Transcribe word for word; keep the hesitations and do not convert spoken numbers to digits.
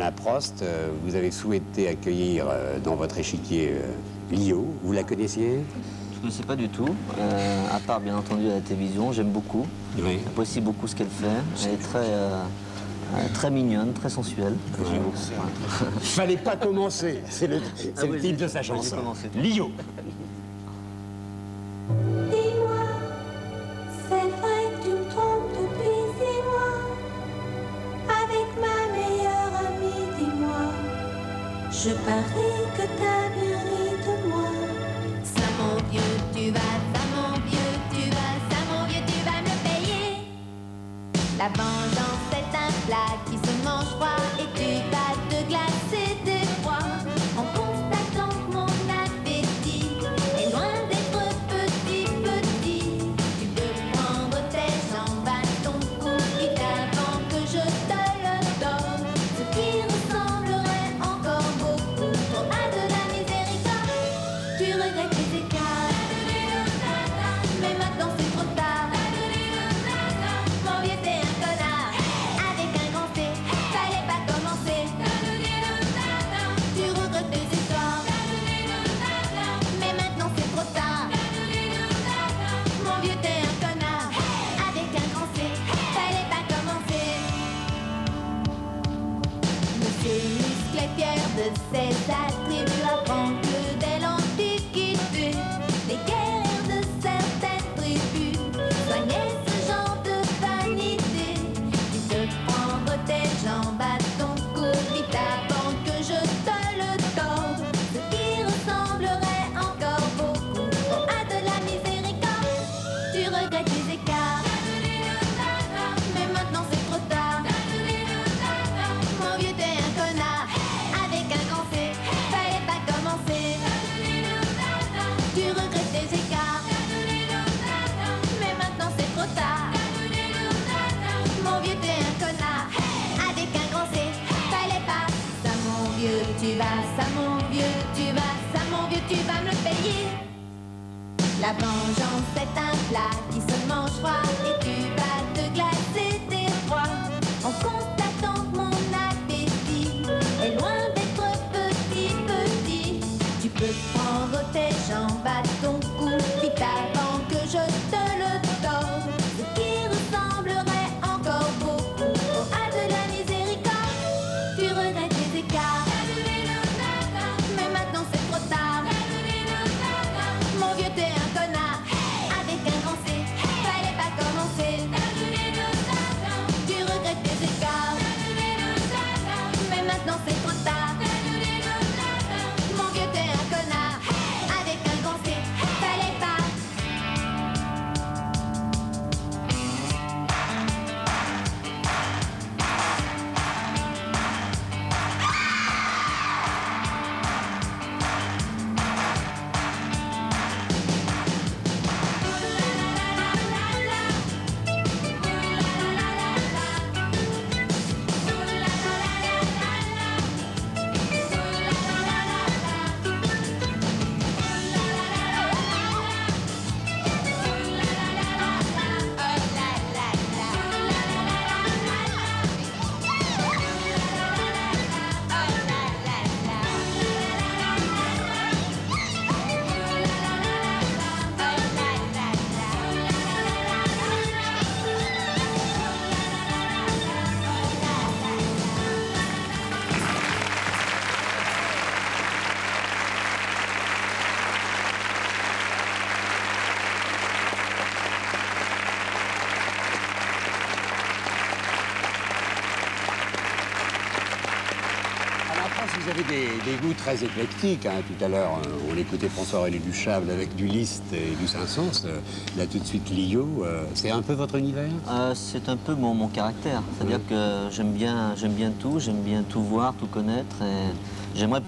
Ana Prost, vous avez souhaité accueillir dans votre échiquier Lio. Vous la connaissiez? Je ne sais pas du tout, euh, à part bien entendu à la télévision. J'aime beaucoup, oui. J'apprécie beaucoup ce qu'elle fait. Elle est très, euh, très mignonne, très sensuelle. Ouais. J'aime beaucoup. Ouais. Fallait pas commencer, c'est le, ah oui, le titre de sa chanson. Lio. Je parie que t'as bien ri de moi. Ça, mon vieux, tu vas, ça, mon vieux, tu vas, ça, mon vieux, tu vas me payer. La vengeance, c'est un plat qui se mange froid et tu vas te glacer des fois. En constatant que mon appétit est loin d'être petit, petit, tu peux prendre tes jambes à ton cou vite avant que je te le donne. Ce qui ressemblerait encore beaucoup trop à de la miséricorde. Tu regrettes tes écarts, mais maintenant c'est trop tard. Mon vieux, t'es un connard, avec un grand C, fallait pas commencer. Tu regrettes tes efforts, mais maintenant c'est trop tard. Mon vieux, t'es un connard, avec un grand C, fallait pas commencer. Monsieur Liszt est fier de ses attributs, apprend que dès l'Antiquité, les guerres de certaines tribus soignaient ce genre de vanité. Tu peux prendre tes jambes à ton cou vite avant que je te le torde. Ce qui ressemblerait encore beaucoup trop à de la miséricorde. Tu regrettes tes écarts, mais maintenant c'est trop tard. Mon vieux, t'es un connard, avec un grand C, fallait pas commencer. Tu regrettes tes écarts, mais maintenant c'est trop tard. Mon vieux, t'es un connard, avec un grand C, fallait pas. Ça, mon vieux, tu vas, ça, mon vieux, tu vas, ça, mon vieux, tu vas me le payer. La vengeance, c'est un plat qui se mange froid et tu vas te glacer tes froids. En constatant que mon appétit est loin d'être petit, petit, tu peux prendre tes jambes à ton cou vite avant que je te le donne. Ce qui ressemblerait encore beaucoup trop à de la miséricorde. Tu regrettes tes écarts, mais maintenant c'est trop tard. Mon vieux, t'es un connard, avec un grand C, fallait pas commencer. Tu regrettes tes écarts, mais maintenant c'est trop tard. Mon vieux, t'es un connard, avec un grand C, fallait pas. Vous avez des, des goûts très éclectiques, hein. Tout à l'heure, on écoutait François René Duchâble avec du Liszt et du Saint-Saëns. Là, tout de suite, Lio, euh, c'est un peu votre univers? euh, C'est un peu mon, mon caractère. C'est-à-dire oui. que j'aime bien, j'aime bien tout, j'aime bien tout voir, tout connaître. Et j'aimerais